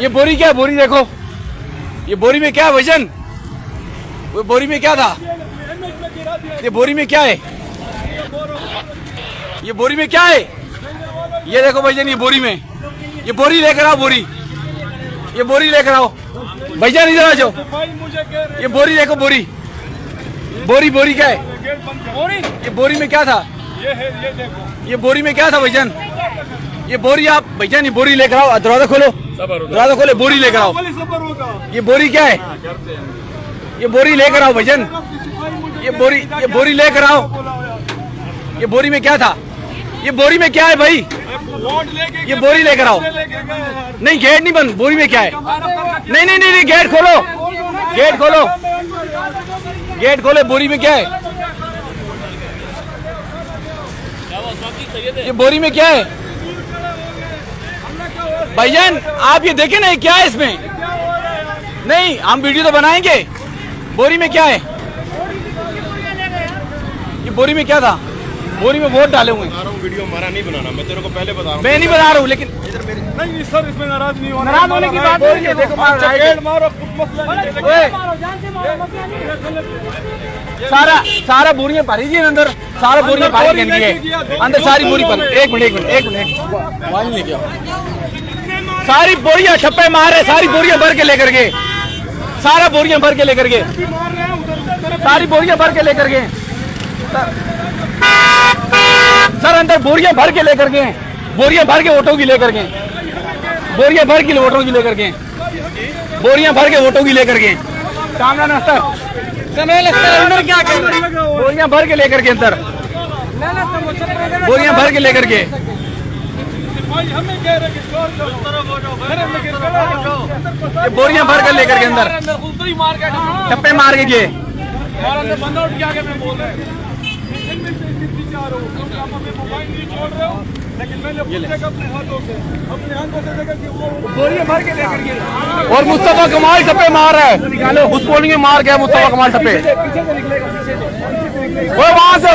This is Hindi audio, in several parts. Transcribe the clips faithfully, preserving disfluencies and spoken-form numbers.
ये बोरी क्या, बोरी देखो, ये बोरी में क्या वजन, वो बोरी में क्या था, ये बोरी में क्या है, ये बोरी में क्या है, ये देखो भाईजान, ये बोरी में, ये बोरी लेकर आओ, बोरी, ये बोरी लेकर आओ भाईजान, इधर आ जाओ, ये बोरी देखो, बोरी, बोरी, बोरी क्या है, ये बोरी में क्या था, ये बोरी में क्या था भाईजान, ये बोरी, आप भाईजान ये बोरी लेकर आओ, दरवाजा खोलो, दरवाजा खोलो, बोरी लेकर आओ, ये बोरी क्या है, ये बोरी लेकर आओ भाईजान, ये बोरी, ये बोरी लेकर आओ, ये बोरी में क्या था, ये बोरी में क्या है भाई, ये बोरी लेकर आओ, नहीं गेट नहीं बंद, बोरी में क्या है, नहीं नहीं नहीं गेट खोलो, गेट खोलो, गेट खोलो, बोरी में क्या है, ये बोरी में क्या है भाईजान, आप ये देखें ना, ये क्या है इसमें, नहीं हम वीडियो तो बनाएंगे, बोरी में क्या है, ये बोरी में क्या था, बोरी में वोट डाले हुए, वीडियो हमारा नहीं बनाना, मैं तेरे को पहले बता रहा हूं, मैं नहीं बता रहा हूँ, लेकिन नहीं नहीं सर, इसमें नाराज नहीं होना, नाराज होने की बात नहीं है, देखो मारो, सारा सारा बोरियां भरी थी अंदर, सारा बोरियां भरी गंदी है अंदर, सारी बोरी पर, एक मिनट एक मिनट एक मिनट वाइन ले गया, सारी बोरियां छप्पे मारे, सारी बोरियां भर के लेकर गए, सारा बोरियां भर के लेकर गए, सारी बोरियां भर के लेकर गए सर, अंदर बोरियां भर के लेकर गए, बोरियां भर के वोटों की लेकर गए, बोरियां भर के वोटों की लेकर गए, बोरियां भर के वोटों की लेकर गए, कामरान अख्तर बोरियां भर के लेकर के अंदर, बोरियां भर के लेकर के, ये बोरियां भर कर लेकर के अंदर टप्पे मार के गए, बोरियां भर के लेकर गए, और मुस्तफा कमाल टप्पे मार रहा है, निकालो उस बोलिंग में मार गया मुस्तफा कमाल टप्पे, वो वहाँ से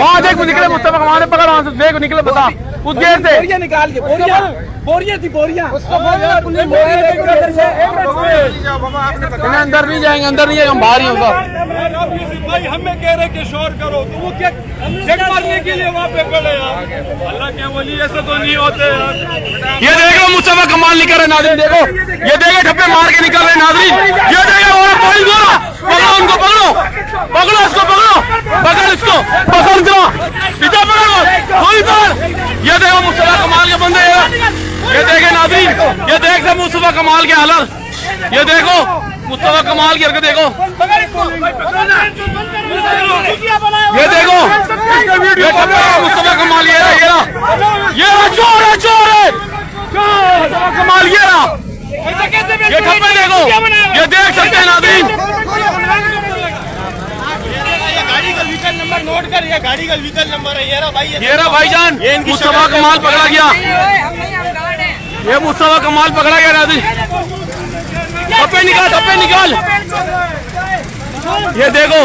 वहाँ देखो निकले, मुस्तफा कमाल ने पकड़, वहाँ से देखो निकले, बता उस गेट से बोरियां निकाल के, बोरियां बोरियां थी, बोरियां अंदर नहीं जाएंगे, अंदर नहीं जाएंगे, हम बाहर ही होगा भाई, हमें कह रहे कि शोर करो, तो वो क्या चेक करने के लिए वहाँ पे खड़े यार, अल्लाह के वली ऐसे तो नहीं होते यार, ये देखो मुस्तफा कमाल निकल रहे नाज़रीन, देखो ये देखो ठप्पे मार के निकल रहे नाज़रीन, ये देखो और पानी गोरा, पकड़ो उनको, पकड़ो पकड़ो इसको, पकड़ो पकड़ इसको, पकड़ दो इधर, पकड़ो, ये देखो मुस्तफा कमाल के बंदे, ये देखे नाज़रीन, ये देख रहे मुस्तफा कमाल के हालत, ये देखो मुस्तफा कमाल की हरकत देखो, ये देखो मुस्तफा कमाल, ये रहा, ये रहा, ये रहा चोर है, चोर है मुस्तफा कमाल, ये रहा, ये ठप्पे देखो, ये देख सकते हैं नाज़रीन, गाड़ी का व्हीकल नंबर नोट कर, ये गाड़ी का व्हीकल नंबर है, ये रहा भाई, ये रहा भाईजान, ये मुस्तफा कमाल पकड़ा गया, ये मुस्तफा कमाल पकड़ा गया नाज़रीन, टप्पे निकाल, टप्पे निकाल, ये देखो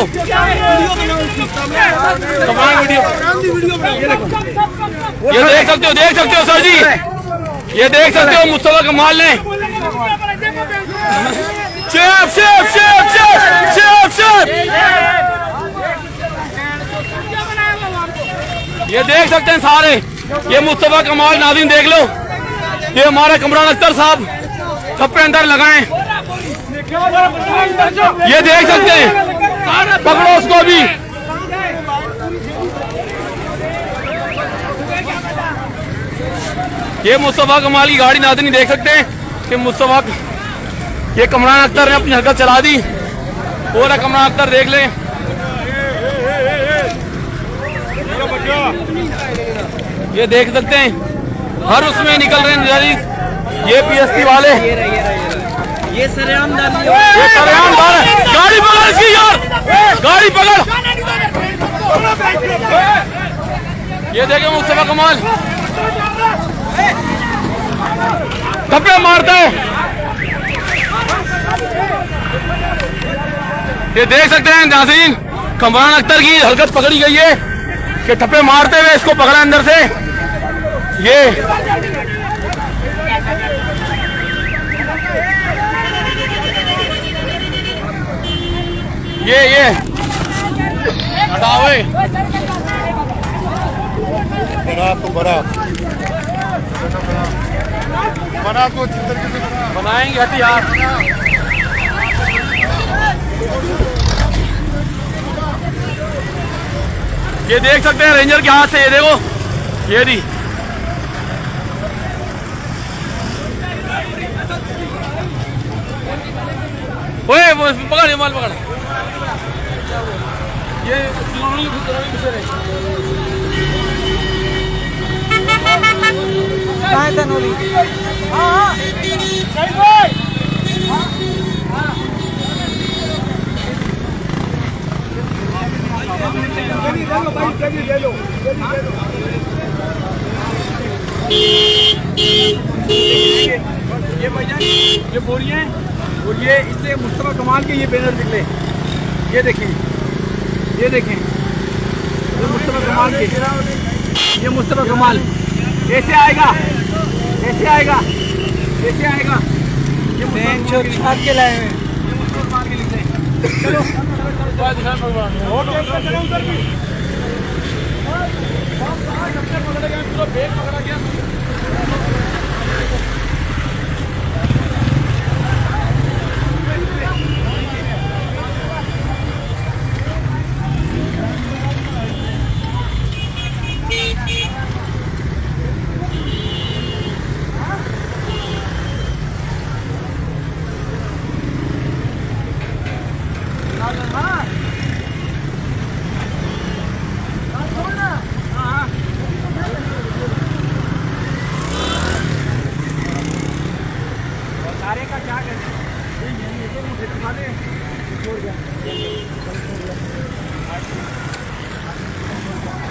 ये देख सकते हो, देख सकते हो सर जी, ये देख सकते हो मुस्तफा कमाल ने, chef chef chef chef chef chef, ये देख सकते हैं सारे, ये मुस्तफा कमाल नाज़रीन देख लो, ये हमारे कमरान अख्तर साहब ठप्पे अंदर लगाए, ये देख सकते हैं, पकड़ो उसको भी, ये मुस्तफा कमाल की गाड़ी नाज़रीन देख सकते हैं कि मुस्तफा, ये कमरान अख्तर ने अपनी हरकत चला दी, पूरा कमरान अख्तर देख ले, ये देख सकते हैं, हर उसमें निकल रहे हैं ये पीएसपी वाले, ये सरेआम डाल, ये सरेआम डाल, गाड़ी पकड़ इसकी यार, गाड़ी पकड़, ये देखे मुस्तफा कमाल टप्पे मारता है, ये देख सकते हैं नाज़रीन, कमरान अख्तर की हरकत पकड़ी गई है कि ठप्पे मारते हुए इसको पकड़ा अंदर से, ये ये ये हटाओ बना तो बना बना तो अच्छी तरीके से बनाएंगे हथियार। ये देख सकते हैं रेंजर के हाथ से, ये देखो ये दी ओए वो पकड़ माल पकड़ ये ये भाईजान ये बोरी है और ये इससे मुस्तफा कमाल के ये बैनर निकले, ये देखें ये देखें ये मुस्तफा कमाल के, ये मुस्तफा कमाल ऐसे आएगा ऐसे आएगा ऐसे आएगा ये लाए हैं मुस्तफा कमाल के लिखते हैं। चलो पकड़ा गया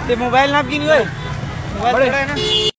ते मोबाइल नाप की नहीं हुए मोबाइल है ना।